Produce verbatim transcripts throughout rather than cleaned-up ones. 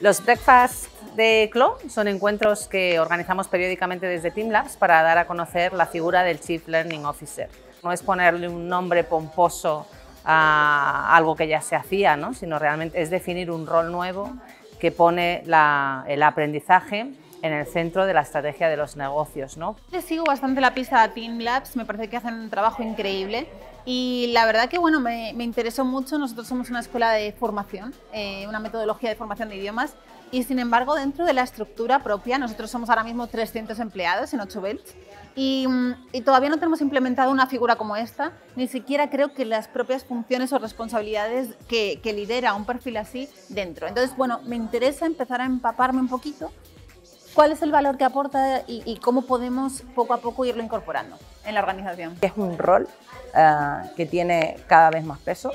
Los Breakfast de C L O son encuentros que organizamos periódicamente desde Team Labs para dar a conocer la figura del Chief Learning Officer. No es ponerle un nombre pomposo a algo que ya se hacía, ¿no? Sino realmente es definir un rol nuevo que pone la, el aprendizaje en el centro de la estrategia de los negocios, ¿no? Yo sigo bastante la pista de Team Labs, me parece que hacen un trabajo increíble y la verdad que bueno, me, me interesó mucho. Nosotros somos una escuela de formación, eh, una metodología de formación de idiomas y sin embargo dentro de la estructura propia, nosotros somos ahora mismo trescientos empleados en ocho belts y, y todavía no tenemos implementado una figura como esta, ni siquiera creo que las propias funciones o responsabilidades que, que lidera un perfil así dentro. Entonces, bueno, me interesa empezar a empaparme un poquito ¿cuál es el valor que aporta y, y cómo podemos poco a poco irlo incorporando en la organización? Es un rol uh, que tiene cada vez más peso.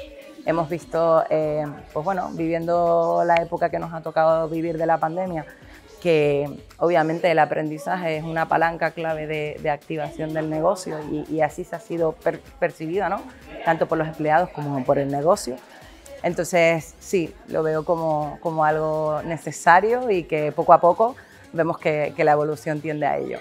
Hemos visto, eh, pues bueno, viviendo la época que nos ha tocado vivir de la pandemia, que obviamente el aprendizaje es una palanca clave de, de activación del negocio y, y así se ha sido per, percibida, ¿no? Tanto por los empleados como por el negocio. Entonces, sí, lo veo como, como algo necesario y que poco a poco vemos que, que la evolución tiende a ello.